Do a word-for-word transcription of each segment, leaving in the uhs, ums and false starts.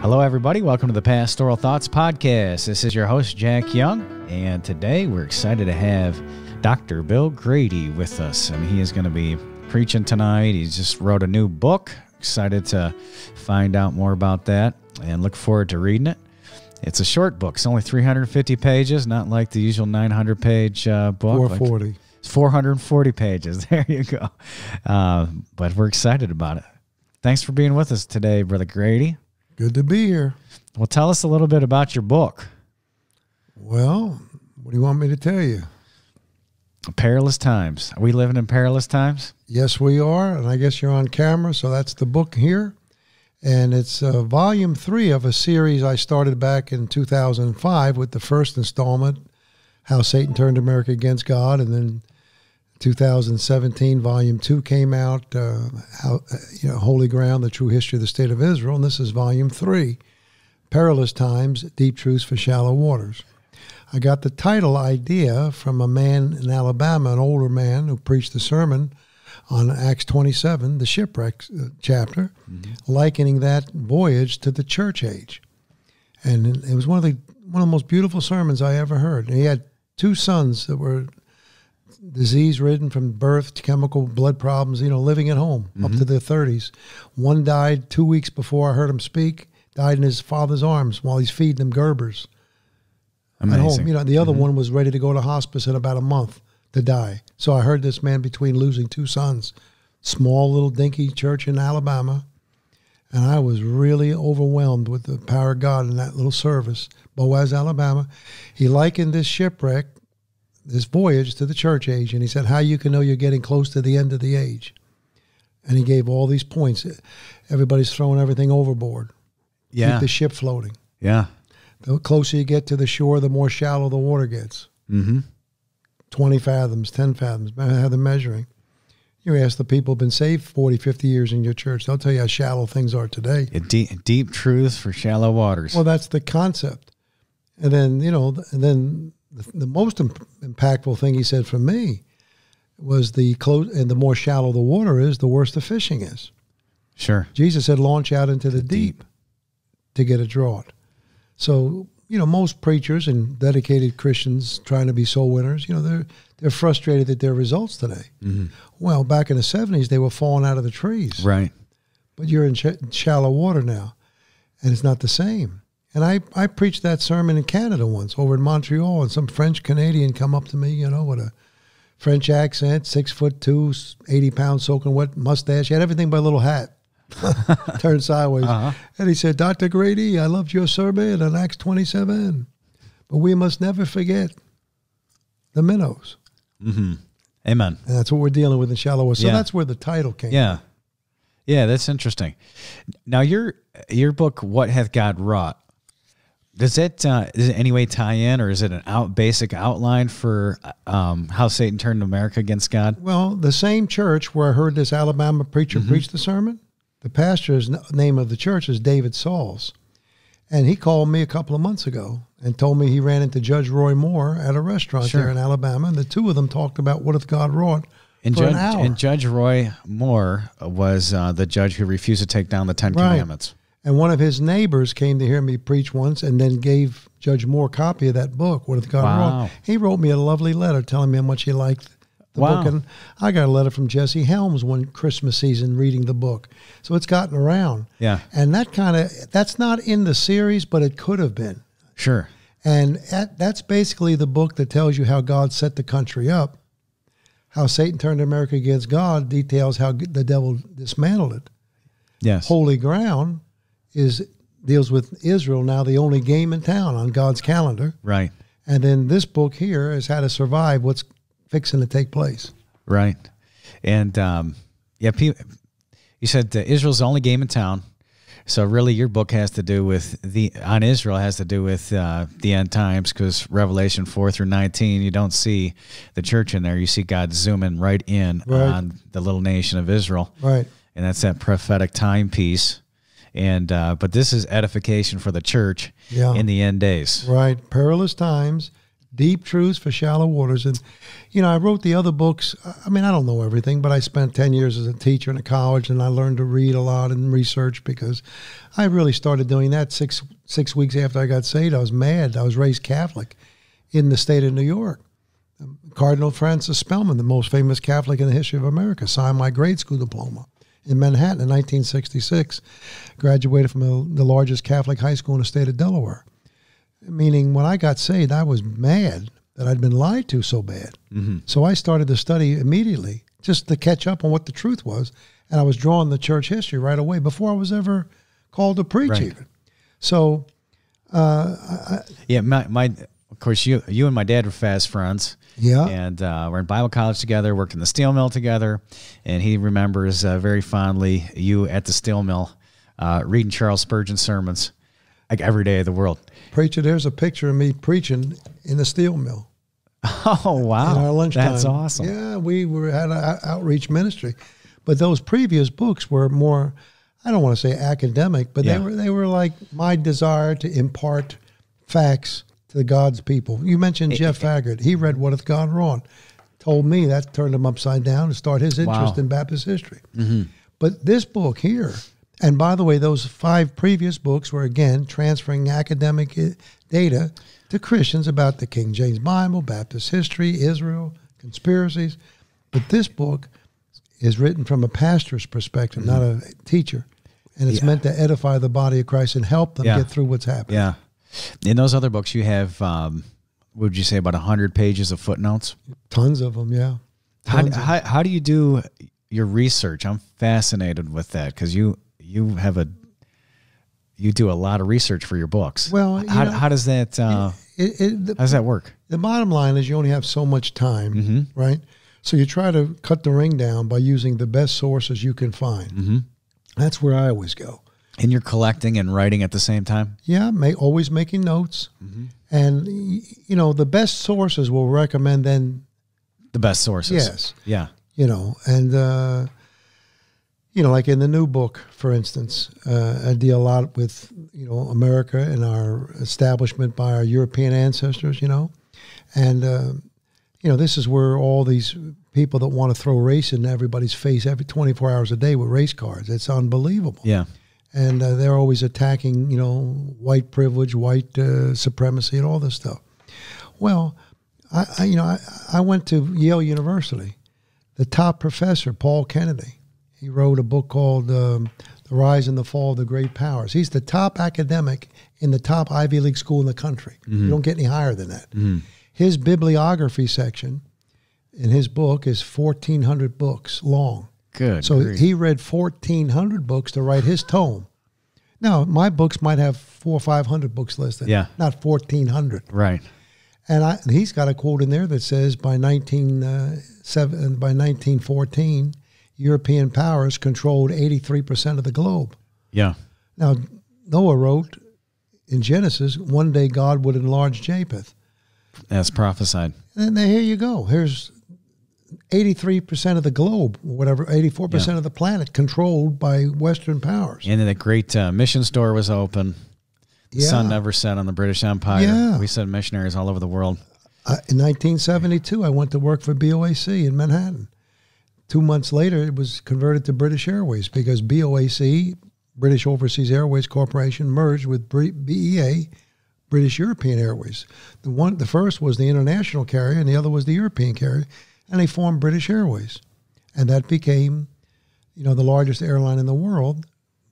Hello, everybody. Welcome to the Pastoral Thoughts Podcast. This is your host, Jack Young, and today we're excited to have Doctor Bill Grady with us, and he is going to be preaching tonight. He just wrote a new book. Excited to find out more about that and look forward to reading it. It's a short book. It's only three hundred fifty pages, not like the usual nine hundred page uh, book. four forty. Like, it's four hundred forty pages. There you go. Uh, but we're excited about it. Thanks for being with us today, Brother Grady. Good to be here. Well, tell us a little bit about your book. Well, what do you want me to tell you? Perilous Times. Are we living in perilous times? Yes, we are, and I guess you're on camera, so that's the book here. And it's uh, volume three of a series I started back in two thousand five with the first installment, How Satan Turned America Against God. And then two thousand seventeen, volume two came out, uh, how, you know, Holy Ground: The True History of the State of Israel. And this is volume three, Perilous Times, Deep Truths for Shallow Waters. I got the title idea from a man in Alabama, an older man who preached a sermon on Acts twenty-seven, the shipwreck chapter, mm-hmm. likening that voyage to the church age. And it was one of the one of the most beautiful sermons I ever heard. And he had two sons that were disease-ridden from birth to chemical blood problems, you know, living at home mm-hmm. up to their thirties. One died two weeks before I heard him speak, died in his father's arms while he's feeding them Gerbers. Amazing. At home. You know, the other mm-hmm. one was ready to go to hospice in about a month to die. So I heard this man between losing two sons, small little dinky church in Alabama, and I was really overwhelmed with the power of God in that little service, Boaz, Alabama. He likened this shipwreck, this voyage to the church age, and he said, how you can know you're getting close to the end of the age. And he gave all these points. Everybody's throwing everything overboard. Yeah. Keep the ship floating. Yeah. The closer you get to the shore, the more shallow the water gets. Mm-hmm. twenty fathoms, ten fathoms, how they're measuring. You ask the people who've been saved forty, fifty years in your church, they'll tell you how shallow things are today. Yeah, deep, deep truths for shallow waters. Well, that's the concept. And then, you know, and then the, the most imp impactful thing he said for me was the close, and the more shallow the water is, the worse the fishing is. Sure. Jesus said, launch out into the, the deep, deep to get a draught. So, you know, most preachers and dedicated Christians trying to be soul winners, you know, they're they're frustrated at their results today. Mm-hmm. Well, back in the seventies, they were falling out of the trees. Right. But you're in sh shallow water now, and it's not the same. And I, I preached that sermon in Canada once, over in Montreal, and some French-Canadian come up to me, you know, with a French accent, six foot two, eighty pounds, soaking wet, mustache. He had everything but a little hat. Turned sideways. Uh-huh. And he said, Doctor Grady, I loved your sermon on Acts twenty-seven, but we must never forget the minnows. Mm-hmm. Amen. And that's what we're dealing with in shallow water. So yeah. That's where the title came yeah. from. Yeah, that's interesting. Now, your your book, What Hath God Wrought, does it, uh, does it any way tie in, or is it an out basic outline for um, how Satan turned America against God? Well, the same church where I heard this Alabama preacher mm-hmm. preach the sermon, the pastor's name of the church is David Sauls. And he called me a couple of months ago and told me he ran into Judge Roy Moore at a restaurant sure. there in Alabama. And the two of them talked about what hath God wrought and for Judge, an hour. And Judge Roy Moore was uh, the judge who refused to take down the Ten right. Commandments. And one of his neighbors came to hear me preach once and then gave Judge Moore a copy of that book, What Hath God wow. Wrought. He wrote me a lovely letter telling me how much he liked the wow. book. And I got a letter from Jesse Helms one Christmas season reading the book. So it's gotten around. Yeah. And that kind of, that's not in the series, but it could have been. Sure. And at, that's basically the book that tells you how God set the country up. How Satan Turned America Against God details how the devil dismantled it. Yes. Holy Ground is deals with Israel, now the only game in town on God's calendar. Right. And then this book here is how to survive what's fixing to take place. Right. And, um, yeah, you said uh, Israel's the only game in town. So really your book has to do with the, on Israel has to do with uh, the end times, because Revelation four through nineteen, you don't see the church in there. You see God zooming right in right. on the little nation of Israel. Right. And that's that prophetic timepiece. And, uh, but this is edification for the church yeah. in the end days. Right. Perilous times. Deep Truths for Shallow Waters. And, you know, I wrote the other books. I mean, I don't know everything, but I spent ten years as a teacher in a college, and I learned to read a lot and research, because I really started doing that six, six weeks after I got saved. I was mad. I was raised Catholic in the state of New York. Cardinal Francis Spellman, the most famous Catholic in the history of America, signed my grade school diploma in Manhattan in nineteen sixty-six, graduated from a, the largest Catholic high school in the state of Delaware. Meaning, when I got saved, I was mad that I'd been lied to so bad. Mm-hmm. So I started to study immediately just to catch up on what the truth was, and I was drawn to church history right away before I was ever called to preach, right. even. So, uh, I, yeah, my, my of course, you you and my dad were fast friends. Yeah, and uh, we're in Bible college together, worked in the steel mill together, and he remembers uh, very fondly you at the steel mill uh, reading Charles Spurgeon sermons like every day of the world. Preacher, there's a picture of me preaching in the steel mill. Oh, wow. In our lunchtime. That's awesome. Yeah, we were had an outreach ministry. But those previous books were more, I don't want to say academic, but yeah. they were they were like my desire to impart facts to God's people. You mentioned it, Jeff it, Haggard. He read What Hath God Wrought. Told me that turned him upside down and started his interest wow. in Baptist history. Mm-hmm. But this book here, and by the way, those five previous books were, again, transferring academic data to Christians about the King James Bible, Baptist history, Israel, conspiracies. But this book is written from a pastor's perspective, mm-hmm. not a teacher. And it's yeah. meant to edify the body of Christ and help them yeah. get through what's happening. Yeah. In those other books, you have, um, what would you say, about a hundred pages of footnotes? Tons of them, yeah. How, of how, how do you do your research? I'm fascinated with that, because you... You have a, you do a lot of research for your books. Well, you how, know, how does that, uh, it, it, the, how does that work? The bottom line is you only have so much time, mm-hmm. right? So you try to cut the ring down by using the best sources you can find. Mm-hmm. That's where I always go. And you're collecting and writing at the same time? Yeah, may, always making notes. Mm-hmm. And, you know, the best sources will recommend then. The best sources. Yes. Yeah. You know, and, uh. You know, like in the new book, for instance, uh, I deal a lot with, you know, America and our establishment by our European ancestors, you know. And, uh, you know, this is where all these people that want to throw race in everybody's face every twenty-four hours a day with race cards. It's unbelievable. Yeah. And uh, they're always attacking, you know, white privilege, white uh, supremacy and all this stuff. Well, I, I you know, I, I went to Yale University. The top professor, Paul Kennedy, he wrote a book called um, The Rise and the Fall of the Great Powers. He's the top academic in the top Ivy League school in the country. Mm-hmm. You don't get any higher than that. Mm-hmm. His bibliography section in his book is fourteen hundred books long. Good. So great. He read fourteen hundred books to write his tome. Now, my books might have four or five hundred books listed, yeah. not fourteen hundred. Right. And, I, and he's got a quote in there that says by, nineteen, uh, seven, by nineteen fourteen, European powers controlled eighty-three percent of the globe. Yeah. Now, Noah wrote in Genesis, one day God would enlarge Japheth. That's prophesied. And then here you go. Here's eighty-three percent of the globe, whatever, eighty-four percent yeah. of the planet controlled by Western powers. And then the great uh, mission store was open. The yeah. sun never set on the British Empire. Yeah. We sent missionaries all over the world. Uh, in nineteen seventy-two, I went to work for B O A C in Manhattan. Two months later, it was converted to British Airways because B O A C, British Overseas Airways Corporation, merged with B E A, British European Airways. The one, the first was the international carrier, and the other was the European carrier, and they formed British Airways, and that became, you know, the largest airline in the world,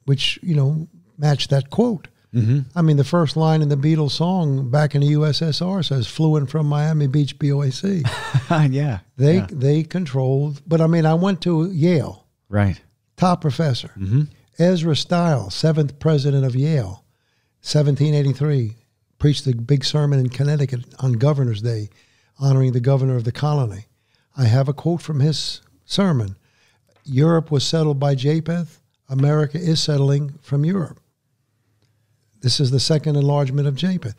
which you know matched that quote. Mm-hmm. I mean, the first line in the Beatles song back in the U S S R says, flew in from Miami Beach, B O A C. yeah. They yeah. they controlled. But, I mean, I went to Yale. Right. Top professor. Mm-hmm. Ezra Stiles, seventh president of Yale, seventeen eighty-three, preached a big sermon in Connecticut on Governor's Day, honoring the governor of the colony. I have a quote from his sermon. Europe was settled by Japheth. America is settling from Europe. This is the second enlargement of Japheth.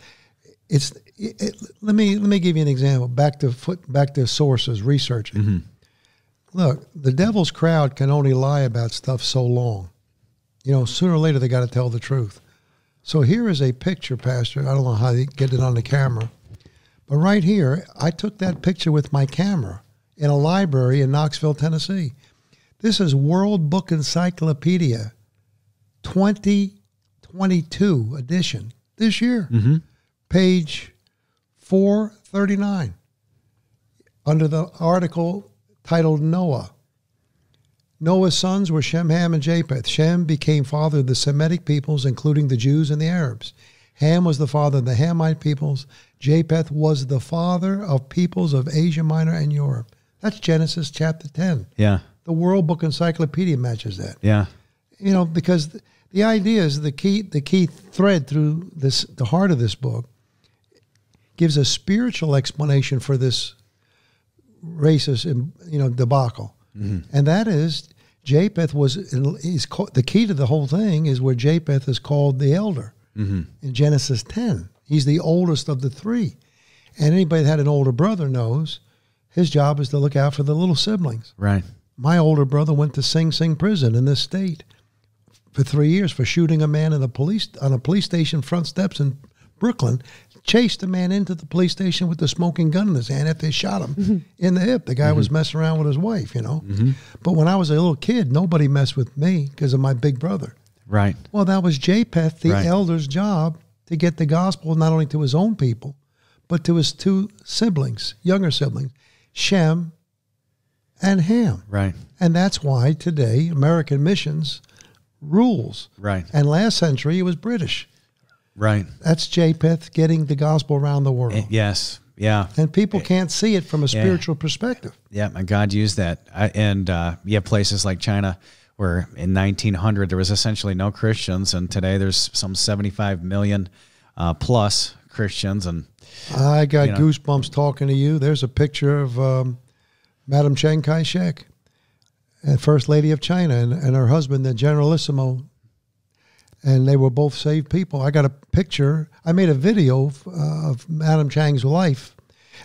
It's it, it, let me let me give you an example. Back to foot, back to sources, researching. Mm-hmm. Look, the devil's crowd can only lie about stuff so long. You know, sooner or later they got to tell the truth. So here is a picture, Pastor. I don't know how they get it on the camera, But right here, I took that picture with my camera in a library in Knoxville, Tennessee. This is World Book Encyclopedia twenty twenty-two edition this year, mm-hmm. page four thirty-nine, under the article titled Noah. Noah's sons were Shem, Ham, and Japheth. Shem became father of the Semitic peoples, including the Jews and the Arabs. Ham was the father of the Hamite peoples. Japheth was the father of peoples of Asia Minor and Europe. That's Genesis chapter ten. Yeah. The World Book Encyclopedia matches that. Yeah. You know, because the, the idea is the key, the key thread through this, the heart of this book, gives a spiritual explanation for this racist, you know, debacle. Mm-hmm. And that is, Japheth was, is the key to the whole thing is where Japheth is called the elder. Mm-hmm. In Genesis ten. He's the oldest of the three. And anybody that had an older brother knows his job is to look out for the little siblings. Right. My older brother went to Sing Sing prison in this state for three years for shooting a man in the police, on a police station front steps in Brooklyn, chased a man into the police station with the smoking gun in his hand after they shot him mm-hmm. in the hip. The guy mm-hmm. was messing around with his wife, you know. Mm-hmm. But when I was a little kid, nobody messed with me because of my big brother. Right. Well, that was Japheth, the right. elder's job, to get the gospel not only to his own people, but to his two siblings, younger siblings, Shem and Ham. Right. And that's why today American missions rules. Right. And last century it was British. Right. That's Japheth getting the gospel around the world. Yes. Yeah. And people can't see it from a spiritual yeah. perspective. Yeah. And God used that. I, and uh, yeah, places like China, where in nineteen hundred there was essentially no Christians, and today there's some seventy-five million uh, plus Christians. And I got you know. goosebumps talking to you. There's a picture of um, Madame Chiang Kai-shek, First Lady of China, and, and her husband, the Generalissimo, and they were both saved people. I got a picture. I made a video of, uh, of Madame Chiang's life,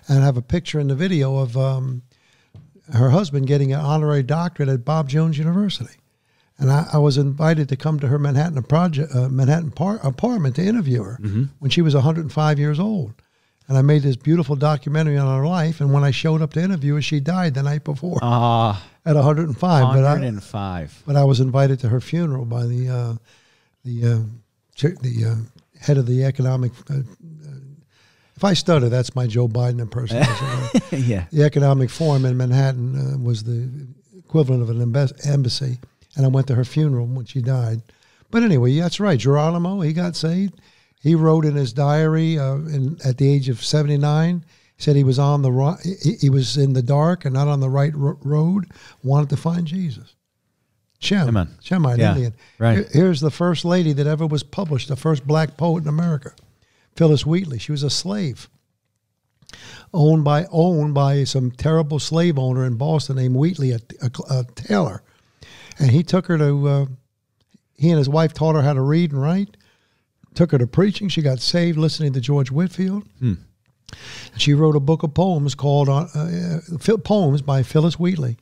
and I have a picture in the video of um, her husband getting an honorary doctorate at Bob Jones University. And I, I was invited to come to her Manhattan project, uh, Manhattan par apartment to interview her mm-hmm. when she was one hundred and five years old. And I made this beautiful documentary on her life. And when I showed up to interview her, she died the night before uh, at one hundred and five. one hundred and five. But I, but I was invited to her funeral by the uh, the uh, the uh, head of the economic. Uh, if I stutter, that's my Joe Biden impersonation. yeah. The Economic Forum in Manhattan uh, was the equivalent of an embassy. And I went to her funeral when she died. But anyway, that's right. Geronimo, he got saved. He wrote in his diary uh, in, at the age of seventy-nine, he said he was on the he, he was in the dark and not on the right ro road, wanted to find Jesus. Shem, Amen. Shemite yeah, Indian. Right. Here, here's the first lady that ever was published, the first black poet in America, Phyllis Wheatley. She was a slave owned by owned by some terrible slave owner in Boston named Wheatley, a, a, a tailor. And he took her to, uh, he and his wife taught her how to read and write, took her to preaching. She got saved listening to George Whitefield. Hmm. She wrote a book of poems called uh, uh, Poems by Phyllis Wheatley.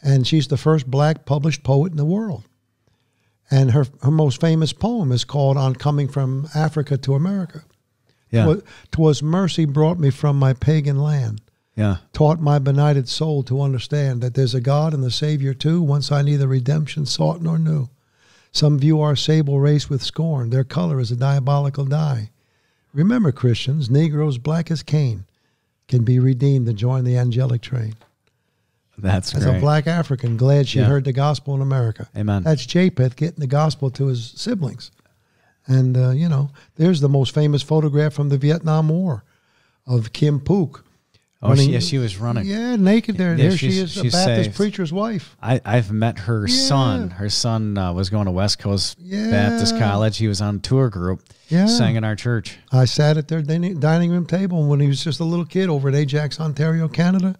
And she's the first black published poet in the world. And her, her most famous poem is called On Coming from Africa to America. Yeah. "'Twas mercy brought me from my pagan land. Yeah. Taught my benighted soul to understand that there's a God and the Savior too, once I neither redemption sought nor knew. Some view our sable race with scorn. Their color is a diabolical dye. Remember, Christians, Negroes black as Cain can be redeemed to join the angelic train." That's As great. A black African, glad she yeah. heard the gospel in America. Amen. That's Japheth getting the gospel to his siblings. And, uh, you know, there's the most famous photograph from the Vietnam War of Kim Pook. Oh, she, yeah, she was running. Yeah, naked there. Yeah, there she is, a Baptist saved. preacher's wife. I, I've met her yeah. son. Her son uh, was going to West Coast yeah. Baptist College. He was on a tour group. Yeah. Sang in our church. I sat at their dining room table when he was just a little kid over at Ajax, Ontario, Canada.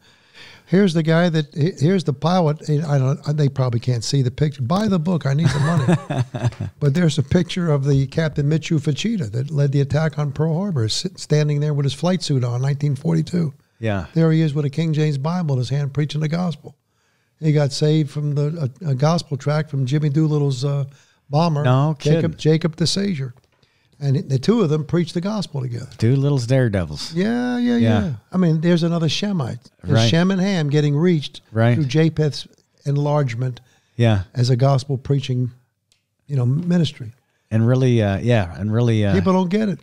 Here's the guy that, here's the pilot. I don't, they probably can't see the picture. Buy the book. I need the money. But there's a picture of the Captain Michio Fuchida that led the attack on Pearl Harbor, standing there with his flight suit on, nineteen forty-two. Yeah. There he is with a King James Bible in his hand preaching the gospel. He got saved from the a, a gospel tract from Jimmy Doolittle's uh, bomber, no kidding. Jacob, Jacob the Savior. And the two of them preached the gospel together. Two little daredevils. Yeah, yeah, yeah. yeah. I mean, there's another Shemite. There's right. Shem and Ham getting reached right. through Japheth's enlargement yeah. as a gospel preaching, you know, ministry. And really, uh, yeah, and really... Uh, people don't get it.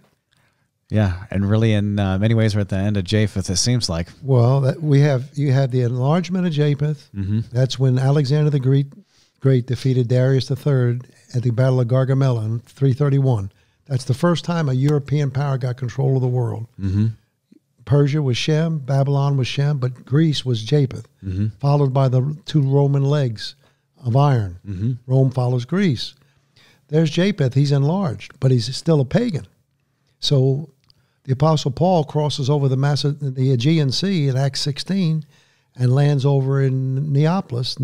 Yeah, and really in uh, many ways we're at the end of Japheth, it seems like. Well, that we have you had the enlargement of Japheth. Mm-hmm. That's when Alexander the Great, Great defeated Darius the third at the Battle of Gaugamela in three thirty-one. That's the first time a European power got control of the world. Mm-hmm. Persia was Shem, Babylon was Shem, but Greece was Japheth, mm-hmm. followed by the two Roman legs of iron. Mm-hmm. Rome follows Greece. There's Japheth. He's enlarged, but he's still a pagan. So the Apostle Paul crosses over the, Mas the Aegean Sea in Acts sixteen and lands over in Neapolis,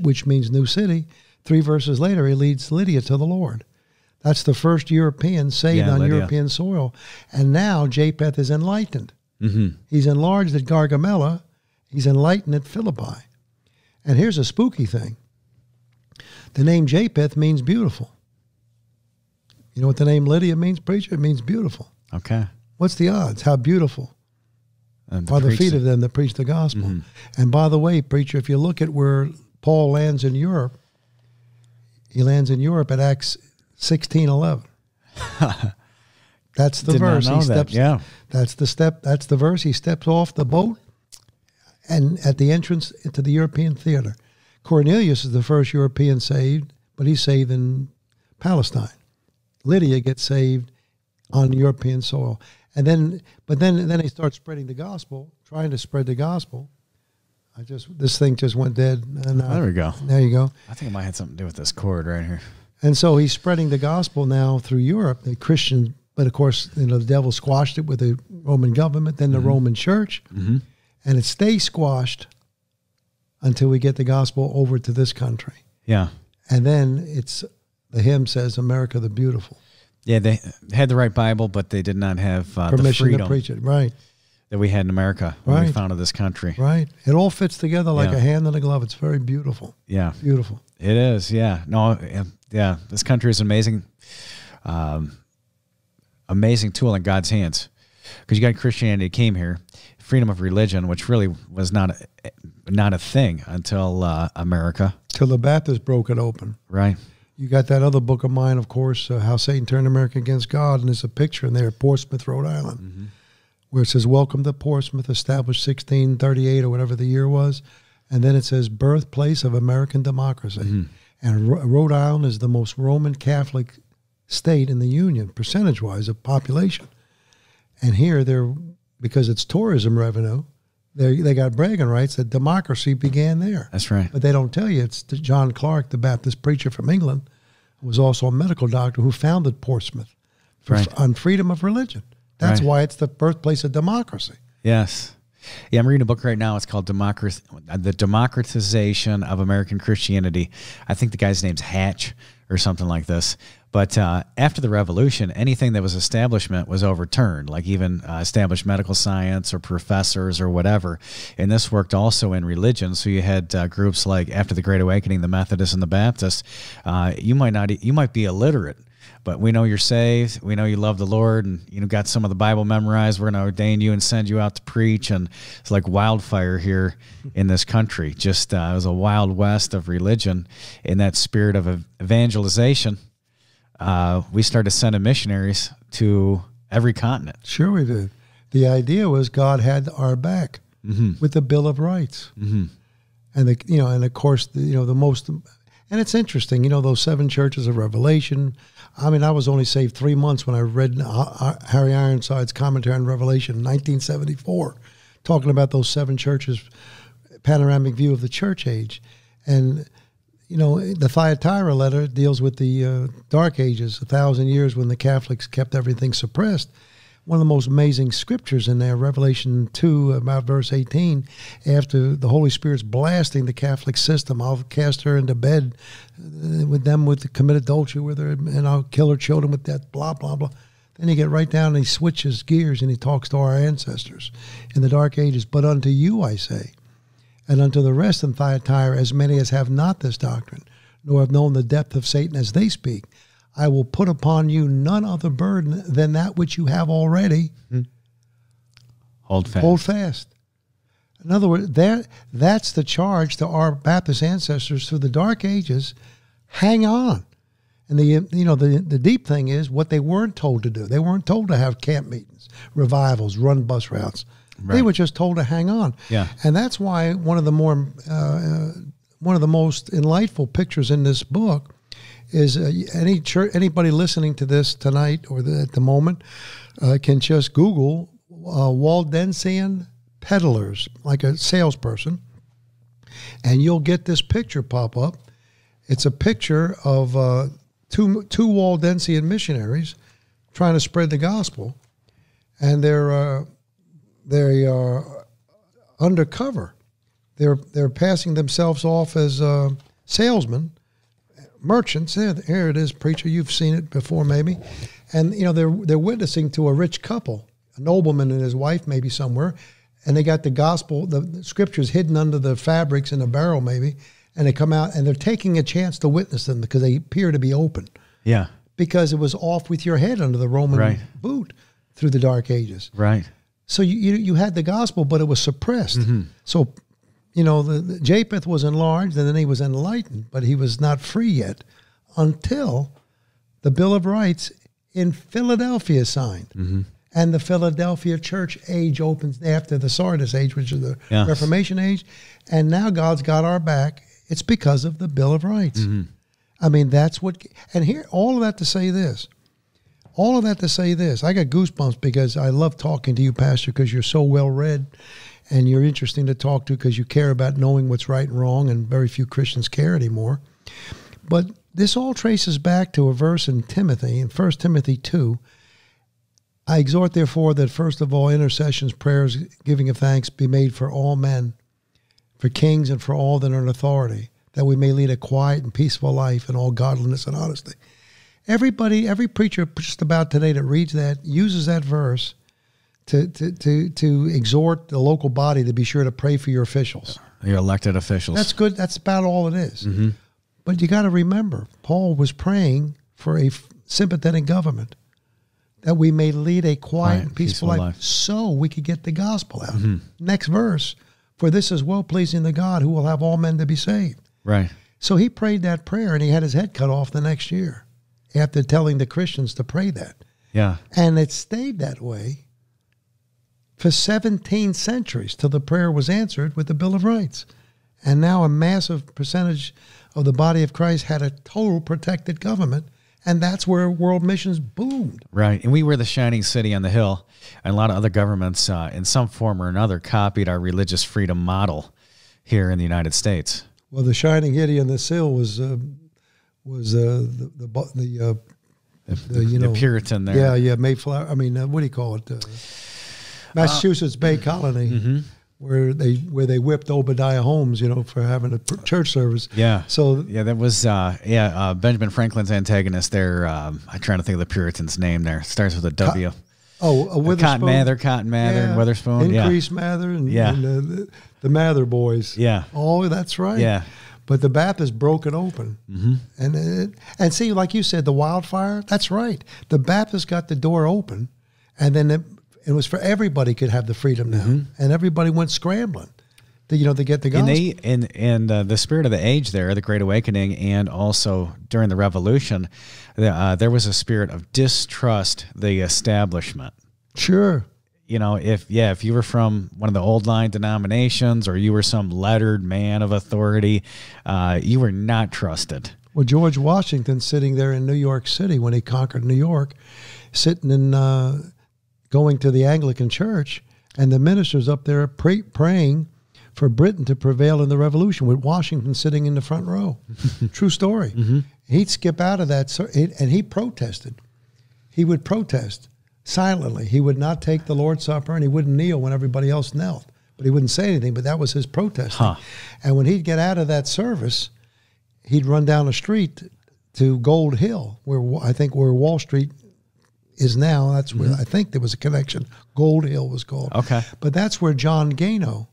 which means new city. Three verses later, he leads Lydia to the Lord. That's the first European saved yeah, on Lydia. European soil. And now Japheth is enlightened. Mm-hmm. He's enlarged at Gaugamela. He's enlightened at Philippi. And here's a spooky thing. The name Japheth means beautiful. You know what the name Lydia means, preacher? It means beautiful. Okay. What's the odds? How beautiful are the feet of them that preach the gospel. Mm-hmm. And by the way, preacher, if you look at where Paul lands in Europe, he lands in Europe at Acts sixteen eleven. That's the Did verse. Not know he steps, that. Yeah. That's the step. That's the verse. He steps off the boat, and at the entrance into the European theater, Cornelius is the first European saved, but he's saved in Palestine. Lydia gets saved on European soil, and then, but then, then they start spreading the gospel, trying to spread the gospel. I just this thing just went dead. And, uh, there we go. There you go. I think it might have something to do with this cord right here. And so he's spreading the gospel now through Europe, the Christian. But of course, you know, the devil squashed it with the Roman government, then the mm-hmm. Roman church, mm-hmm. and it stays squashed until we get the gospel over to this country. Yeah, and then it's the hymn says, "America the Beautiful." Yeah, they had the right Bible, but they did not have uh, permission the freedom to preach it. Right, that we had in America when right. we founded this country. Right, it all fits together like yeah. a hand in a glove. It's very beautiful. Yeah, beautiful. It is. Yeah. No. Yeah. This country is amazing. Um, Amazing tool in God's hands, because you got Christianity came here, freedom of religion, which really was not a, not a thing until uh, America. Till the Baptists broke it open, right? You got that other book of mine, of course, uh, How Satan Turned America Against God, and there's a picture in there, Portsmouth, Rhode Island, mm-hmm. where it says "Welcome to Portsmouth, established sixteen thirty-eight or whatever the year was," and then it says "Birthplace of American Democracy," mm-hmm. and R Rhode Island is the most Roman Catholic state in the union percentage wise of population, and here they're, because it's tourism revenue, they they got bragging rights that democracy began there. That's right, but they don't tell you it's John Clark, the Baptist preacher from England, who was also a medical doctor, who founded Portsmouth for, right. on freedom of religion. That's right. Why it's the birthplace of democracy. Yes. Yeah, I'm reading a book right now. It's called Democrat The Democratization of American Christianity. I think the guy's name's Hatch or something like this. But uh, after the Revolution, anything that was establishment was overturned, like even uh, established medical science or professors or whatever. And this worked also in religion. So you had uh, groups like after the Great Awakening, the Methodists and the Baptists. Uh, you might not, you might be illiterate, but we know you're saved. We know you love the Lord, and you know got some of the Bible memorized. We're going to ordain you and send you out to preach. And it's like wildfire here in this country. Just uh, it was a wild west of religion, in that spirit of evangelization. Uh, we started sending missionaries to every continent. Sure we did. The idea was God had our back mm-hmm. with the Bill of Rights. Mm-hmm. And, the, you know, and of course, the, you know, the most, and it's interesting, you know, those seven churches of Revelation. I mean, I was only saved three months when I read Harry Ironside's commentary on Revelation in nineteen seventy-four, talking about those seven churches, panoramic view of the church age. And you know, the Thyatira letter deals with the uh, Dark Ages, a thousand years when the Catholics kept everything suppressed. One of the most amazing scriptures in there, Revelation two, about verse eighteen, after the Holy Spirit's blasting the Catholic system, I'll cast her into bed with them, with commit adultery with her, and I'll kill her children with that, blah, blah, blah. Then you get right down and he switches gears and he talks to our ancestors in the Dark Ages. But unto you, I say, and unto the rest in Thyatira, as many as have not this doctrine, nor have known the depth of Satan as they speak, I will put upon you none other burden than that which you have already. Mm-hmm. Hold fast. Hold fast. In other words, that, that's the charge to our Baptist ancestors through the Dark Ages. Hang on. And the, you know, the, the deep thing is what they weren't told to do. They weren't told to have camp meetings, revivals, run bus routes. Right. They were just told to hang on. Yeah. And that's why one of the more, uh, one of the most enlightening pictures in this book is uh, any church, anybody listening to this tonight or the, at the moment uh, can just Google uh, Waldensian peddlers, like a salesperson, and you'll get this picture pop up. It's a picture of uh, two two Waldensian missionaries trying to spread the gospel, and they're uh, they are undercover. They're they're passing themselves off as uh, salesmen, merchants. Here, here it is, preacher. You've seen it before, maybe. And you know they're they're witnessing to a rich couple, a nobleman and his wife, maybe somewhere, and they got the gospel, the, the scriptures hidden under the fabrics in a barrel, maybe. And they come out, and they're taking a chance to witness them because they appear to be open. Yeah. Because it was off with your head under the Roman right. boot through the Dark Ages. Right. So you you, you had the gospel, but it was suppressed. Mm-hmm. So, you know, the, the Japheth was enlarged, and then he was enlightened, but he was not free yet until the Bill of Rights in Philadelphia signed. Mm-hmm. And the Philadelphia church age opens after the Sardis age, which is the yes. Reformation age. And now God's got our back. It's because of the Bill of Rights. Mm-hmm. I mean, that's what, and here, all of that to say this, all of that to say this, I got goosebumps because I love talking to you, Pastor, because you're so well-read and you're interesting to talk to because you care about knowing what's right and wrong, and very few Christians care anymore. But this all traces back to a verse in Timothy, in First Timothy two, I exhort, therefore, that first of all intercessions, prayers, giving of thanks be made for all men, for kings and for all that are in authority, that we may lead a quiet and peaceful life in all godliness and honesty. Everybody, every preacher just about today that reads that uses that verse to to to, to exhort the local body to be sure to pray for your officials, your elected officials. That's good. That's about all it is. Mm-hmm. But you got to remember, Paul was praying for a sympathetic government, that we may lead a quiet and peaceful, peaceful life, life, so we could get the gospel out. Mm-hmm. Next verse. For this is well-pleasing to God, who will have all men to be saved. Right. So he prayed that prayer, and he had his head cut off the next year after telling the Christians to pray that. Yeah. And it stayed that way for seventeen centuries till the prayer was answered with the Bill of Rights. And now a massive percentage of the body of Christ had a total protected government, and that's where world missions boomed. Right, and we were the shining city on the hill, and a lot of other governments uh, in some form or another copied our religious freedom model here in the United States. Well, the shining city on this hill was, uh, was uh, the, the, the, uh, the, the, you know. The Puritan there. Yeah, yeah, Mayflower, I mean, uh, what do you call it? Uh, Massachusetts uh, Bay Colony. Mm-hmm. Where they where they whipped Obadiah Holmes, you know, for having a church service. Yeah. So yeah, that was uh, yeah uh, Benjamin Franklin's antagonist there. Um, I'm trying to think of the Puritan's name there. It starts with a W. Co oh, a Witherspoon. Cotton Mather, Cotton Mather, yeah. and Witherspoon. Increase yeah. Mather and, yeah. and uh, the, the Mather boys. Yeah. Oh, that's right. Yeah. But the Baptists broke it open, mm-hmm. and it, and see, like you said, the wildfire. That's right. The Baptists got the door open, and then. It, It was for everybody could have the freedom now, mm-hmm. and everybody went scrambling, to, you know, to get the gospel. And they, and, and uh, the spirit of the age there, the Great Awakening, and also during the Revolution, uh, there was a spirit of distrust the establishment. Sure, you know, if yeah, if you were from one of the old line denominations or you were some lettered man of authority, uh, you were not trusted. Well, George Washington sitting there in New York City when he conquered New York, sitting in. Uh, going to the Anglican church, and the ministers up there pray, praying for Britain to prevail in the revolution with Washington sitting in the front row. True story. Mm-hmm. He'd skip out of that, and he protested. He would protest silently. He would not take the Lord's Supper, and he wouldn't kneel when everybody else knelt. But he wouldn't say anything, but that was his protest. Huh. And when he'd get out of that service, he'd run down the street to Gold Hill, where I think where Wall Street is now. That's where, mm-hmm. I think there was a connection. Gold Hill was called. Okay. But that's where John Gano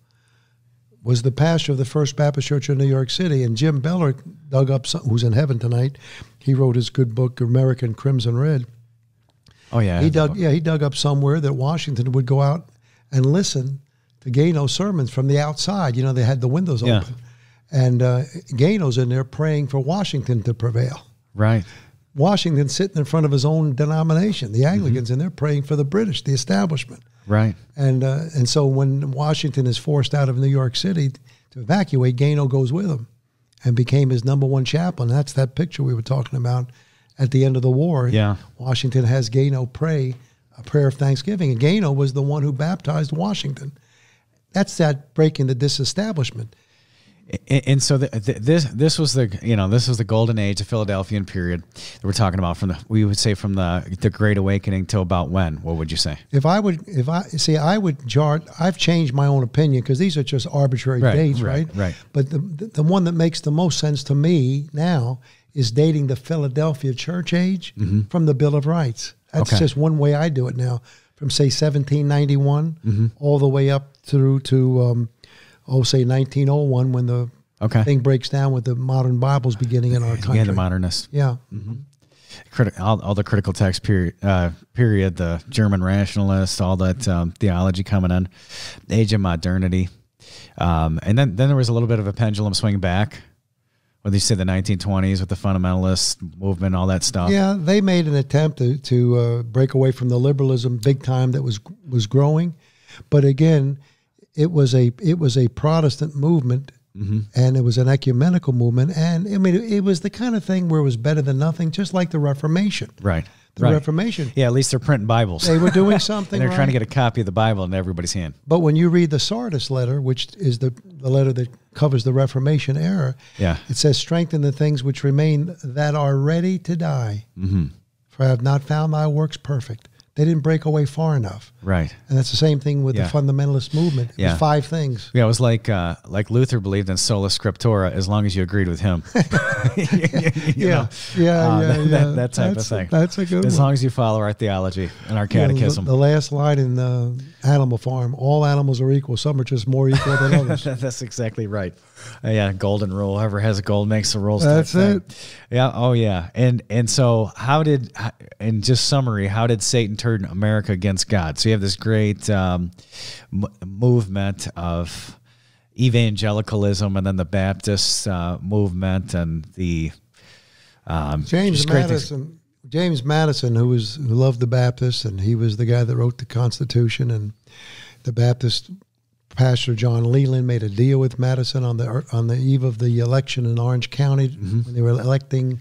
was the pastor of the First Baptist Church in New York City, and Jim Beller dug up some, who's in heaven tonight. He wrote his good book, American Crimson Red. Oh yeah, he dug yeah he dug up somewhere that Washington would go out and listen to Gano's sermons from the outside. You know, they had the windows yeah. open, and uh, Gano's in there praying for Washington to prevail. Right. Washington sitting in front of his own denomination, the Anglicans, mm-hmm. and they're praying for the British, the establishment. Right. And uh, and so when Washington is forced out of New York City to evacuate, Gano goes with him and became his number one chaplain. That's that picture we were talking about at the end of the war. Yeah. Washington has Gano pray a prayer of thanksgiving. And Gano was the one who baptized Washington. That's that breaking the disestablishment. And so the, the, this this was the you know this was the golden age, the Philadelphian period that we're talking about, from the we would say from the the Great Awakening till about when? What would you say? If I would if I see I would chart I've changed my own opinion because these are just arbitrary right, dates, right? Right. Right. But the the one that makes the most sense to me now is dating the Philadelphia Church Age mm-hmm. from the Bill of Rights. That's okay. just one way I do it now, from say seventeen ninety-one mm-hmm. all the way up through to. Um, Oh, say nineteen oh one when the okay. thing breaks down with the modern Bibles beginning in our country. Yeah, the modernists. Yeah. Mm-hmm. Criti all, all the critical text period, uh, period, the German rationalists, all that um, theology coming in, the age of modernity. Um, and then, then there was a little bit of a pendulum swing back. Whether you say the nineteen twenties with the fundamentalist movement, all that stuff. Yeah, they made an attempt to, to uh, break away from the liberalism big time that was was growing. But again... It was a it was a Protestant movement, mm-hmm. and it was an ecumenical movement, and I mean it was the kind of thing where it was better than nothing, just like the Reformation. Right. The right. Reformation. Yeah, at least they're printing Bibles. They were doing something. and they're right. trying to get a copy of the Bible in everybody's hand. But when you read the Sardis letter, which is the, the letter that covers the Reformation era, yeah, it says, "Strengthen the things which remain that are ready to die, mm-hmm. for I have not found thy works perfect." They didn't break away far enough, right? And that's the same thing with yeah. the fundamentalist movement. It yeah, was five things. Yeah, it was like uh, like Luther believed in sola scriptura, as long as you agreed with him. you, you yeah, yeah, uh, yeah, that, yeah. That, that type that's, of thing. That's a good. As one. long as you follow our theology and our catechism. Yeah, the, the last line in the Animal Farm: all animals are equal. Some are just more equal than others. That's exactly right. Uh, yeah, golden rule. Whoever has a gold makes the rules. That's it. Thing. Yeah. Oh yeah. And and so how did? In just summary, how did Satan turn America against God? So you have this great um, m movement of evangelicalism, and then the Baptist uh, movement, and the um, James Madison. James Madison, who was who loved the Baptists, and he was the guy that wrote the Constitution, and the Baptist pastor John Leland made a deal with Madison on the on the eve of the election in Orange County mm-hmm. when they were electing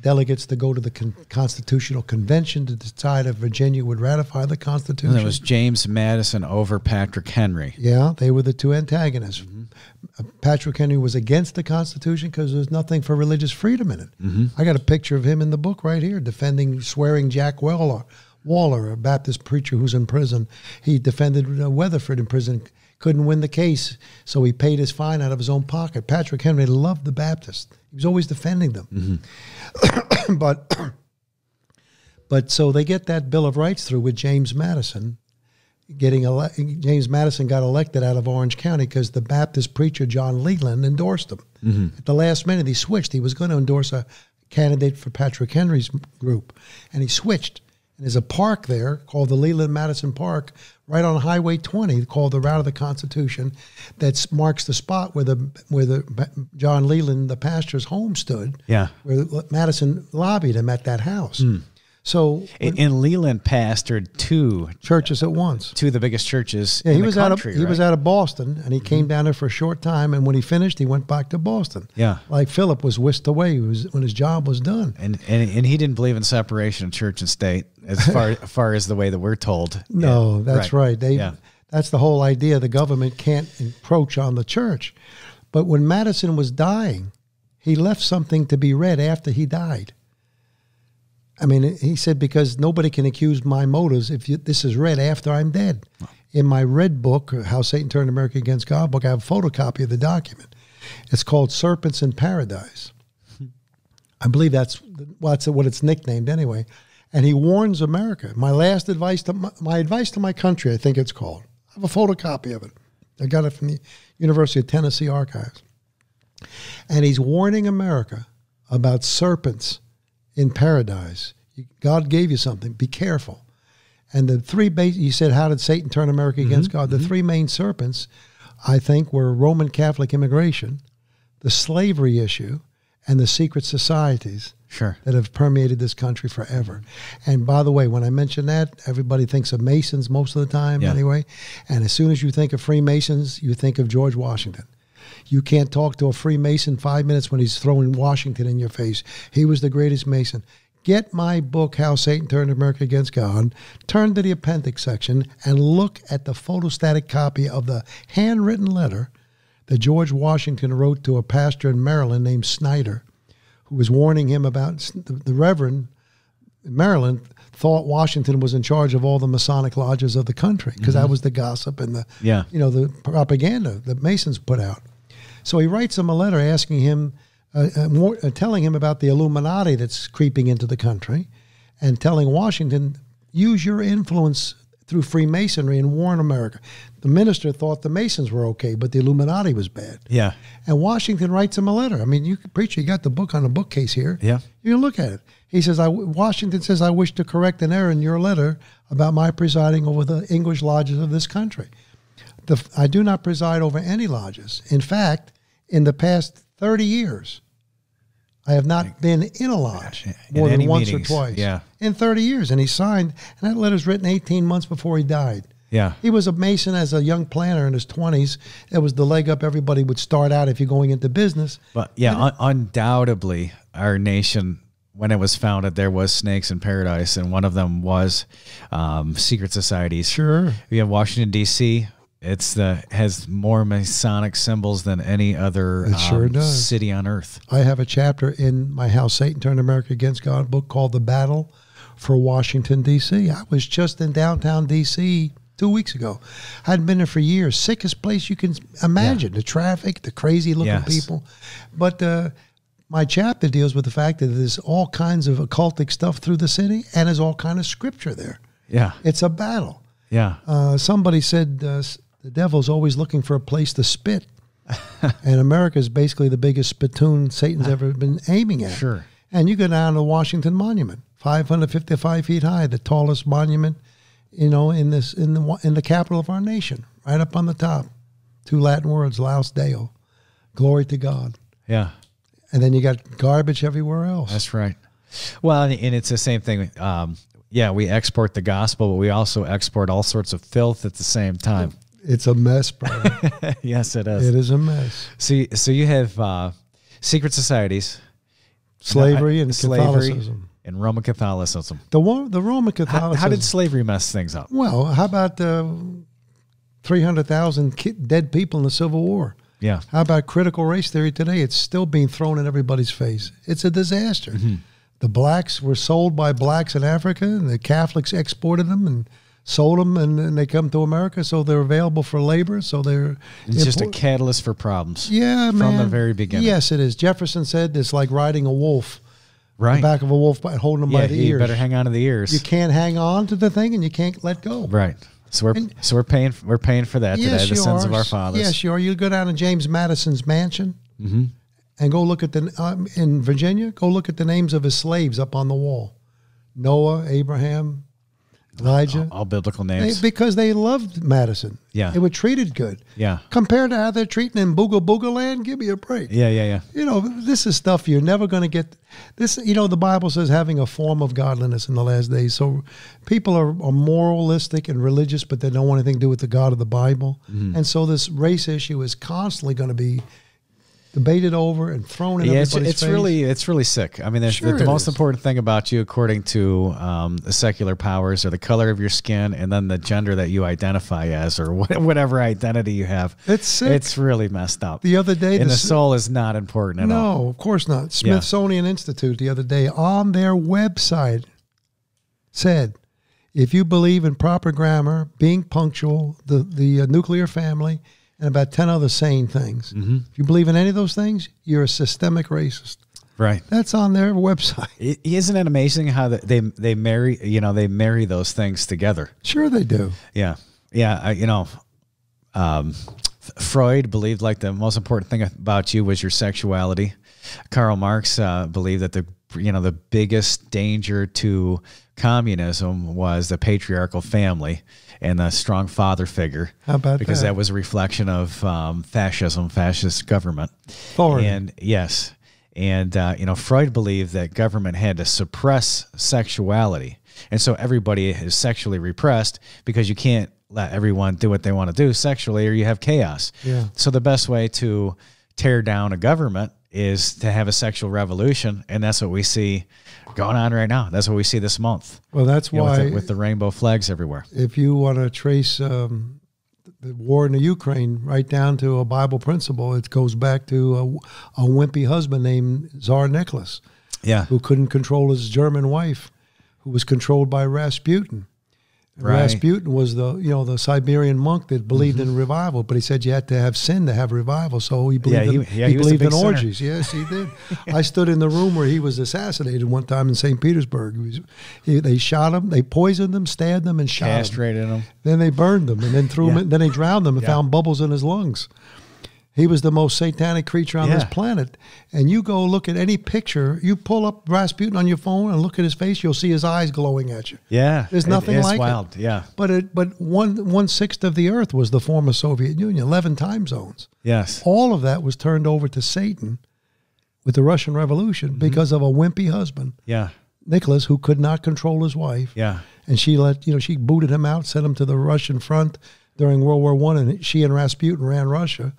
delegates to go to the con Constitutional Convention to decide if Virginia would ratify the Constitution. And it was James Madison over Patrick Henry. Yeah, they were the two antagonists. Mm-hmm. Patrick Henry was against the Constitution because there's nothing for religious freedom in it. Mm-hmm. I got a picture of him in the book right here defending swearing Jack Weller, Waller, a Baptist preacher who's in prison. He defended uh, Weatherford in prison, couldn't win the case, so he paid his fine out of his own pocket. Patrick Henry loved the Baptists. He was always defending them. Mm-hmm. but, but so they get that Bill of Rights through with James Madison. Getting ele James Madison got elected out of Orange County because the Baptist preacher John Leland endorsed him. Mm-hmm. At the last minute, he switched. He was going to endorse a candidate for Patrick Henry's group, and he switched. And there's a park there called the Leland-Madison Park right on Highway twenty called the Route of the Constitution that marks the spot where the where the John Leland, the pastor's home, stood, yeah. where Madison lobbied him at that house. Mm. So and, and Leland pastored two churches at once, two of the biggest churches yeah, in he was the country. Out of, he right? was out of Boston, and he mm-hmm. came down there for a short time. And when he finished, he went back to Boston. Yeah, like Philip was whisked away was, when his job was done. And, and and he didn't believe in separation of church and state as far as far as the way that we're told. No, yeah. that's right. right. They, yeah. that's the whole idea. The government can't encroach on the church. But when Madison was dying, he left something to be read after he died. I mean, he said, because nobody can accuse my motives if you, this is read after I'm dead. Wow. In my red book, How Satan Turned America Against God book, I have a photocopy of the document. It's called Serpents in Paradise. I believe that's, well, that's what it's nicknamed anyway. And he warns America. My last advice, to my, my advice to my country, I think it's called. I have a photocopy of it. I got it from the University of Tennessee archives. And he's warning America about serpents in paradise. God gave you something. Be careful. And the three base, you said, how did Satan turn America mm-hmm. against God? The mm-hmm. three main serpents, I think, were Roman Catholic immigration, the slavery issue, and the secret societies sure. that have permeated this country forever. And by the way, when I mention that, everybody thinks of Masons most of the time yeah. anyway. And as soon as you think of Freemasons, you think of George Washington. You can't talk to a Freemason five minutes when he's throwing Washington in your face. He was the greatest Mason. Get my book, How Satan Turned America Against God. Turn to the appendix section and look at the photostatic copy of the handwritten letter that George Washington wrote to a pastor in Maryland named Snyder, who was warning him about the, the Reverend in Maryland thought Washington was in charge of all the Masonic lodges of the country because mm-hmm. that was the gossip and the yeah. you know the propaganda that Masons put out. So he writes him a letter asking him, uh, uh, more, uh, telling him about the Illuminati that's creeping into the country and telling Washington, use your influence through Freemasonry and warn America. The minister thought the Masons were okay, but the Illuminati was bad. Yeah. And Washington writes him a letter. I mean, you preacher, you got the book on the bookcase here. Yeah. You can look at it. He says, I, Washington says, I wish to correct an error in your letter about my presiding over the English lodges of this country. The, I do not preside over any lodges. In fact, in the past thirty years, I have not been in a lodge more than once meetings. or twice. Yeah. In thirty years. And he signed, and that letter's written eighteen months before he died. Yeah. He was a Mason as a young planner in his twenties. It was the leg up everybody would start out if you're going into business. But yeah, un undoubtedly, our nation, when it was founded, there was snakes in paradise, and one of them was um, secret societies. Sure. We have Washington, D C, It's the has more Masonic symbols than any other it sure um, does. city on earth. I have a chapter in my How Satan Turned America Against God book called The Battle for Washington, D C. I was just in downtown D C two weeks ago. I hadn't been there for years. Sickest place you can imagine. Yeah. The traffic, the crazy looking yes. people. But uh, my chapter deals with the fact that there's all kinds of occultic stuff through the city, and there's all kind of scripture there. Yeah. It's a battle. Yeah. Uh, somebody said... Uh, the devil's always looking for a place to spit. And America's basically the biggest spittoon Satan's ever been aiming at. Sure. And you go down to the Washington Monument, five hundred fifty-five feet high, the tallest monument, you know, in this in the in the capital of our nation, right up on the top. Two Latin words, Laus Deo, glory to God. Yeah. And then you got garbage everywhere else. That's right. Well, and it's the same thing. Um, yeah, we export the gospel, but we also export all sorts of filth at the same time. Yeah. It's a mess, brother. Yes, it is. It is a mess. So, so you have uh, secret societies, slavery, and, I, and slavery Catholicism, and Roman Catholicism. The one, the Roman Catholicism. How, how did slavery mess things up? Well, how about uh, three hundred thousand dead people in the Civil War? Yeah. How about critical race theory today? It's still being thrown in everybody's face. It's a disaster. Mm-hmm. The blacks were sold by blacks in Africa, and the Catholics exported them and sold them, and, and they come to America, so they're available for labor. So they're it's important. Just a catalyst for problems. Yeah, from man. the very beginning. Yes, it is. Jefferson said it's like riding a wolf, right? The back of a wolf, by holding them yeah, by the you ears. You better hang on to the ears. You can't hang on to the thing, and you can't let go. Right. So we're and, so we're paying we're paying for that yes, today. The sins are. of our fathers. Yes, you are. You go down to James Madison's mansion, mm-hmm. and go look at the um, in Virginia. Go look at the names of his slaves up on the wall: Noah, Abraham, Elijah. All, all biblical names. They, because they loved Madison. Yeah. They were treated good. Yeah. Compared to how they're treating in Booga Booga Land, give me a break. Yeah, yeah, yeah. You know, this is stuff you're never going to get. This, you know, the Bible says having a form of godliness in the last days. So people are, are moralistic and religious, but they don't want anything to do with the God of the Bible. Mm-hmm. And so this race issue is constantly going to be debated over and thrown in yeah, everybody's it's, it's face. Really, it's really sick. I mean, there's, sure the, the most is. important thing about you, according to um, the secular powers, are the color of your skin and then the gender that you identify as, or what, whatever identity you have. It's sick. It's really messed up. The other day... And the, the soul is not important at no, all. No, of course not. Smithsonian yeah. Institute the other day on their website said, if you believe in proper grammar, being punctual, the, the uh, nuclear family... and about ten other sane things. Mm-hmm. If you believe in any of those things, you're a systemic racist. Right. That's on their website. It, isn't it amazing how they they marry? You know, they marry those things together. Sure, they do. Yeah, yeah. I, you know, um, Freud believed like the most important thing about you was your sexuality. Karl Marx uh, believed that the you know the biggest danger to communism was the patriarchal family and the strong father figure. How about because that? that was a reflection of um, fascism, fascist government. Forward. And yes, and uh, you know Freud believed that government had to suppress sexuality, and so everybody is sexually repressed because you can't let everyone do what they want to do sexually or you have chaos. Yeah. So the best way to tear down a government is to have a sexual revolution, and that's what we see going on right now. That's what we see this month. Well, that's you why know, with, the, with the rainbow flags everywhere. If you want to trace um, the war in the Ukraine right down to a Bible principle, it goes back to a, a wimpy husband named Tsar Nicholas, yeah, who couldn't control his German wife, who was controlled by Rasputin. Right. Rasputin was the you know the Siberian monk that believed mm-hmm. in revival, but he said you had to have sin to have revival. So he believed yeah, he, in, yeah, he he believed in orgies. Yes, he did. I stood in the room where he was assassinated one time in Saint Petersburg. He was, he, they shot him, they poisoned him, stabbed him, and shot castrated him. him. Then they burned him, and then threw yeah. him. Then they drowned him and yeah. found bubbles in his lungs. He was the most satanic creature on yeah. this planet. And you go look at any picture, you pull up Rasputin on your phone and look at his face, you'll see his eyes glowing at you. Yeah. There's nothing it like wild. it. It's wild, yeah. But, it, but one, one-sixth of the earth was the former Soviet Union, eleven time zones. Yes. All of that was turned over to Satan with the Russian Revolution mm-hmm. because of a wimpy husband. Yeah. Nicholas, who could not control his wife. Yeah. And she let, you know, she booted him out, sent him to the Russian front during World War One, and she and Rasputin ran Russia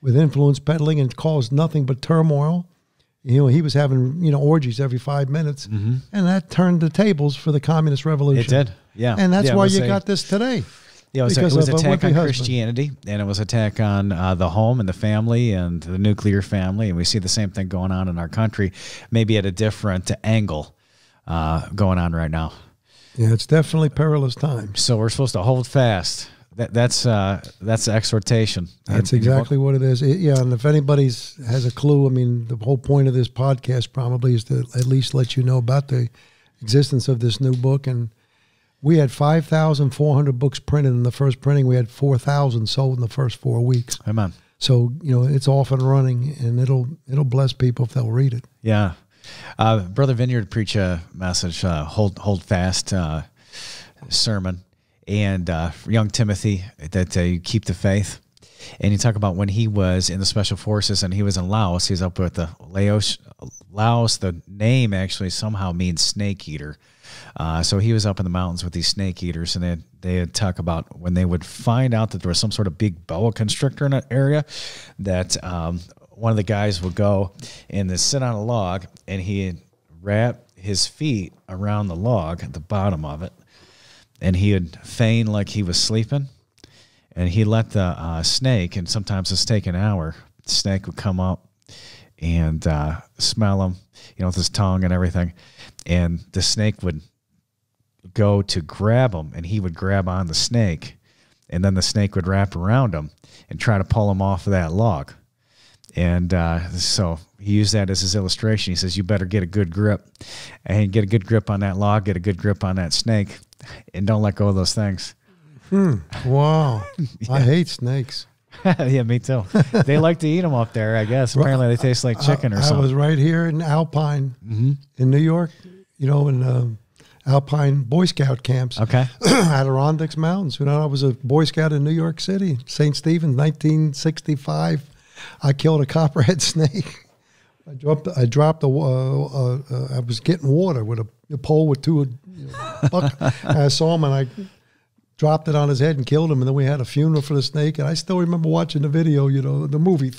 with influence peddling and caused nothing but turmoil. You know, he was having, you know, orgies every five minutes. Mm-hmm. And that turned the tables for the communist revolution. It did, yeah. And that's yeah, why you a, got this today. Yeah, it was, because a, it was of, attack on Christianity, and it was attack on uh, the home and the family and the nuclear family. And we see the same thing going on in our country, maybe at a different angle uh, going on right now. Yeah, it's definitely perilous times. So we're supposed to hold fast. That, that's uh, that's exhortation. That's in, exactly in what it is. It, yeah, and if anybody has a clue, I mean, the whole point of this podcast probably is to at least let you know about the existence of this new book. And we had five thousand four hundred books printed in the first printing. We had four thousand sold in the first four weeks. Amen. So, you know, it's off and running, and it'll it'll bless people if they'll read it. Yeah. Uh, Brother Vineyard preached a message, uh, hold, hold fast uh, sermon. And uh, young Timothy, that uh, you keep the faith. And you talk about when he was in the Special Forces and he was in Laos, he's up with the Laos. Laos, the name actually somehow means snake eater. Uh, so he was up in the mountains with these snake eaters, and they they would talk about when they would find out that there was some sort of big boa constrictor in an area, that um, one of the guys would go and they'd sit on a log, and he'd wrap his feet around the log at the bottom of it. And he would feign like he was sleeping, and he let the uh, snake, and sometimes it's take an hour, the snake would come up and uh, smell him, you know, with his tongue and everything. And the snake would go to grab him, and he would grab on the snake, and then the snake would wrap around him and try to pull him off of that log. And uh, so he used that as his illustration. He says, you better get a good grip, and get a good grip on that log, get a good grip on that snake, and don't let go of those things. Hmm. Wow. Yeah. I hate snakes. Yeah, me too. They like to eat them up there, I guess. Apparently they taste like chicken or I, something. I was right here in Alpine mm-hmm. in New York, you know, in um, Alpine Boy Scout camps. Okay. Adirondacks Mountains. You know, I was a Boy Scout in New York City, Saint Stephen's, nineteen sixty-five. I killed a copperhead snake. I dropped, I dropped the, uh, uh, uh, I was getting water with a, a pole with two, you know, buckets. I saw him and I dropped it on his head and killed him. And then we had a funeral for the snake. And I still remember watching the video, you know, the movie,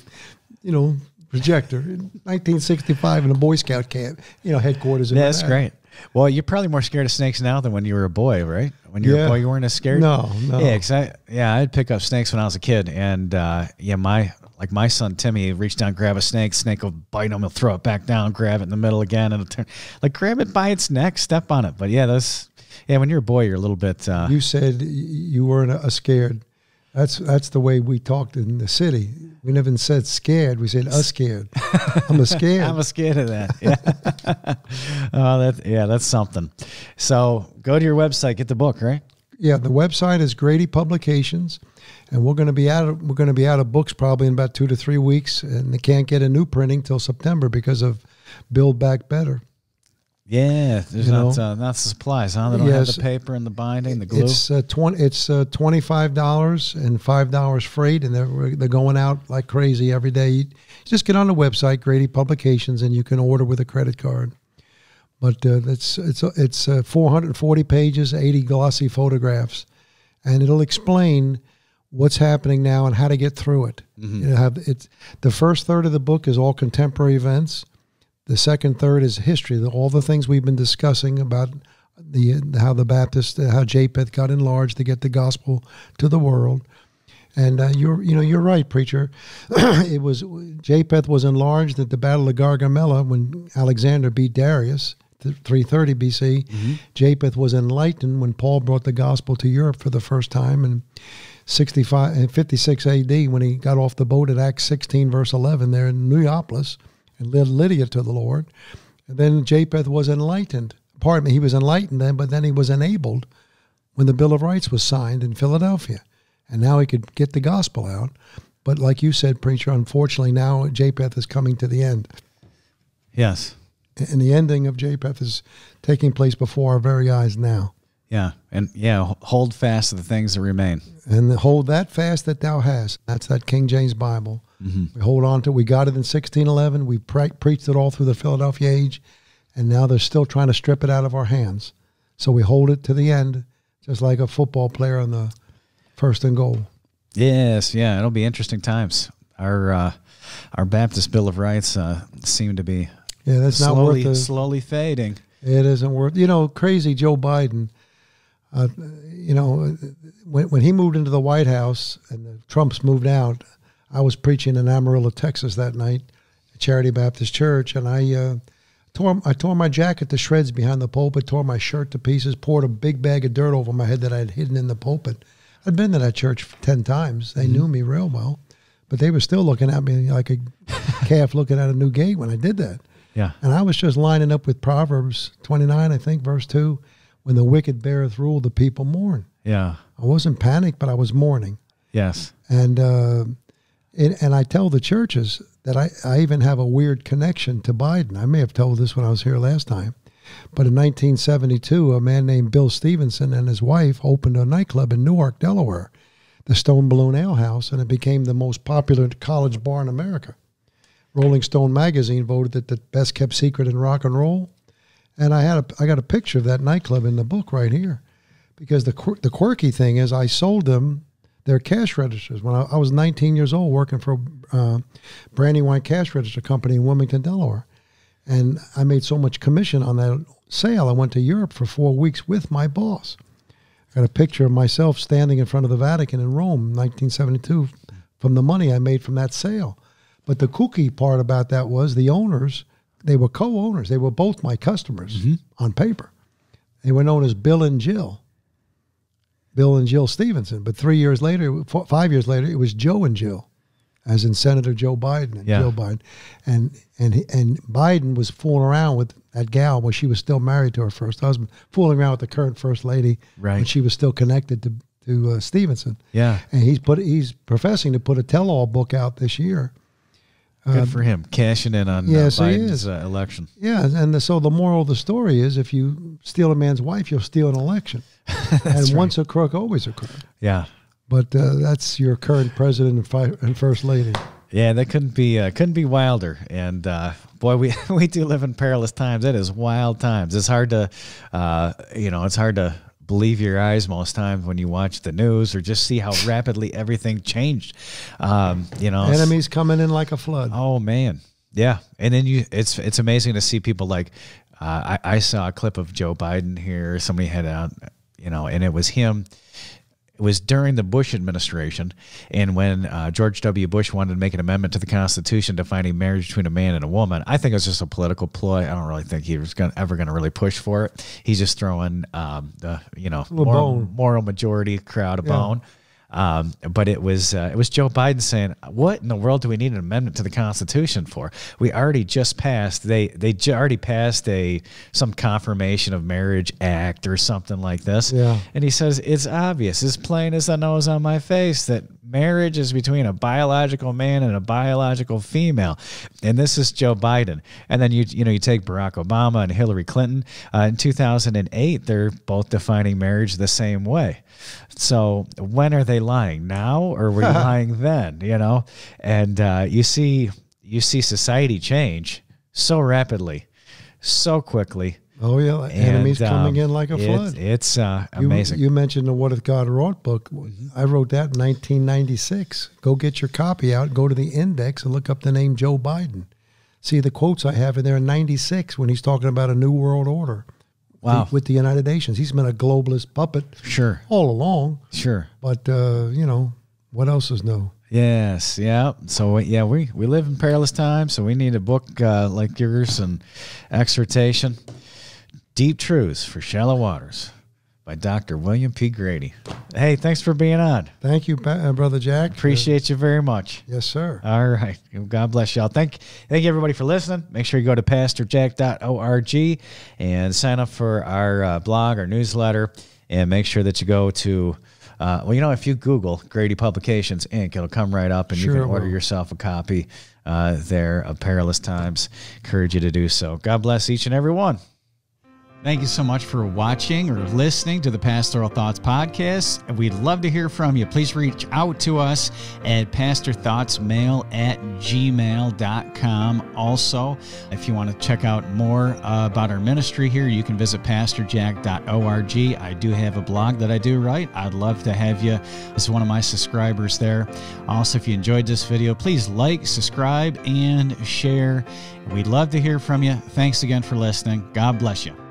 you know, projector in nineteen sixty-five in a Boy Scout camp, you know, headquarters. Yeah, that's great. Well, you're probably more scared of snakes now than when you were a boy, right? When you yeah. were a boy, you weren't as scared? No, no. Yeah, cause I, yeah, I'd pick up snakes when I was a kid. And uh, yeah, my... Like my son, Timmy, reach down, grab a snake. Snake will bite him. He'll throw it back down, grab it in the middle again. And it'll turn. Like, grab it by its neck, step on it. But, yeah, those, yeah, when you're a boy, you're a little bit. Uh, you said you weren't a scared. That's that's the way we talked in the city. We never said scared. We said us scared. I'm a scared. I'm a scared of that. Yeah. Oh, that, yeah, that's something. So go to your website. Get the book, right? Yeah, the website is Grady Publications, and we're going to be out of, we're going to be out of books probably in about two to three weeks, and they can't get a new printing till September because of Build Back Better. Yeah, there's you not uh, not supplies, huh? They don't yes, have the paper and the binding, the glue. It's uh, twenty. It's uh, twenty-five dollars and five dollars freight, and they're they're going out like crazy every day. You just get on the website, Grady Publications, and you can order with a credit card. But uh, it's it's it's uh, four hundred and forty pages, eighty glossy photographs, and it'll explain what's happening now and how to get through it. Mm-hmm. It'll have it's the first third of the book is all contemporary events. The second third is history, all the things we've been discussing about the how the Baptist, how Japheth got enlarged to get the gospel to the world. And uh, you're, you know, you're right, preacher. It was Japheth was enlarged at the Battle of Gaugamela when Alexander beat Darius, three thirty B C Mm-hmm. Japheth was enlightened when Paul brought the gospel to Europe for the first time in sixty-five and fifty-six A D when he got off the boat at Acts sixteen verse eleven there in Neapolis. And led Lydia to the Lord. And then Japheth was enlightened. Pardon me, he was enlightened then, but then he was enabled when the Bill of Rights was signed in Philadelphia. And now he could get the gospel out. But like you said, preacher, unfortunately now Japheth is coming to the end. Yes. And the ending of Japheth is taking place before our very eyes now. Yeah, and yeah, hold fast to the things that remain. And the, hold that fast that thou hast. That's that King James Bible. Mm-hmm. We hold on to it. We got it in sixteen eleven. We pre preached it all through the Philadelphia age, and now they're still trying to strip it out of our hands. So we hold it to the end, just like a football player on the first and goal. Yes, yeah, it'll be interesting times. Our uh, our Baptist Bill of Rights uh, seem to be yeah, that's slowly, not worth the, slowly fading. It isn't worth, you know, crazy Joe Biden. Uh, you know, when, when he moved into the White House and the Trumps moved out, I was preaching in Amarillo, Texas that night, at Charity Baptist Church, and I uh, tore I tore my jacket to shreds behind the pulpit, tore my shirt to pieces, poured a big bag of dirt over my head that I had hidden in the pulpit. I'd been to that church ten times. They mm-hmm. knew me real well, but they were still looking at me like a calf looking at a new gate when I did that. Yeah, and I was just lining up with Proverbs twenty-nine, I think, verse two. When the wicked beareth rule, the people mourn. Yeah. I wasn't panicked, but I was mourning. Yes. And uh, it, and I tell the churches that I, I even have a weird connection to Biden. I may have told this when I was here last time. But in nineteen seventy-two, a man named Bill Stevenson and his wife opened a nightclub in Newark, Delaware, the Stone Balloon Ale House, and it became the most popular college bar in America. Rolling Stone magazine voted it the best kept secret in rock and roll. And I had a, I got a picture of that nightclub in the book right here, because the quir the quirky thing is I sold them their cash registers when I, I was nineteen years old working for a uh, Brandywine cash register company in Wilmington, Delaware, and I made so much commission on that sale. I went to Europe for four weeks with my boss. I got a picture of myself standing in front of the Vatican in Rome, nineteen seventy-two, from the money I made from that sale. But the kooky part about that was the owners. They were co-owners. They were both my customers mm-hmm. on paper. They were known as Bill and Jill, Bill and Jill Stevenson. But three years later, four, five years later, it was Joe and Jill, as in Senator Joe Biden and yeah. Jill Biden. And and and Biden was fooling around with that gal when she was still married to her first husband, fooling around with the current first lady right. when she was still connected to to uh, Stevenson. Yeah, and he's put he's professing to put a tell-all book out this year. Good for him, cashing in on yes, uh, Biden's uh, election. Yeah, and the, so the moral of the story is if you steal a man's wife, you'll steal an election. and right. once a crook, always a crook. Yeah. But uh, that's your current president and, fi and first lady. Yeah, that couldn't be uh, couldn't be wilder. And, uh, boy, we, we do live in perilous times. That is wild times. It's hard to, uh, you know, it's hard to believe your eyes most times when you watch the news or just see how rapidly everything changed. Um, you know, enemies coming in like a flood. Oh man. Yeah. And then you, it's, it's amazing to see people like, uh, I, I saw a clip of Joe Biden here. Somebody had out, you know, and it was him. It was during the Bush administration. And when uh, George W. Bush wanted to make an amendment to the Constitution defining marriage between a man and a woman, I think it was just a political ploy. I don't really think he was gonna, ever going to really push for it. He's just throwing, um, the you know, moral, moral majority crowd a yeah. bone. Um, but it was uh, it was Joe Biden saying, "What in the world do we need an amendment to the Constitution for? We already just passed they they already passed a some confirmation of marriage act or something like this." Yeah. And he says it's obvious, as plain as the nose on my face, that marriage is between a biological man and a biological female. And this is Joe Biden. And then you you know you take Barack Obama and Hillary Clinton uh, in two thousand eight. They're both defining marriage the same way. So when are they lying now, or were you lying then? You know, and uh, you see, you see society change so rapidly, so quickly. Oh yeah, and, enemies um, coming in like a flood. It, it's uh, amazing. You, you mentioned the What Hath God Wrought book. I wrote that in nineteen ninety-six. Go get your copy out. Go to the index and look up the name Joe Biden. See the quotes I have in there in ninety-six when he's talking about a new world order. Wow. With the United Nations. He's been a globalist puppet sure. all along. Sure. But, uh, you know, what else is new? Yes, yeah. So, yeah, we, we live in perilous times, so we need a book uh, like yours and exhortation. Deep Truths for Shallow Waters by Doctor William P. Grady. Hey, thanks for being on. Thank you, Brother Jack. Appreciate uh, you very much. Yes, sir. All right. God bless y'all. Thank, thank you, everybody, for listening. Make sure you go to pastor jack dot org and sign up for our uh, blog, our newsletter, and make sure that you go to, uh, well, you know, if you Google Grady Publications, Incorporated, it'll come right up, and sure you can order will. yourself a copy uh, there of Perilous Times. Encourage you to do so. God bless each and every one. Thank you so much for watching or listening to the Pastoral Thoughts Podcast. We'd love to hear from you. Please reach out to us at pastor thoughts mail at gmail dot com. Also, if you want to check out more uh, about our ministry here, you can visit pastor jack dot org. I do have a blog that I do write. I'd love to have you as one of my subscribers there. Also, if you enjoyed this video, please like, subscribe, and share. We'd love to hear from you. Thanks again for listening. God bless you.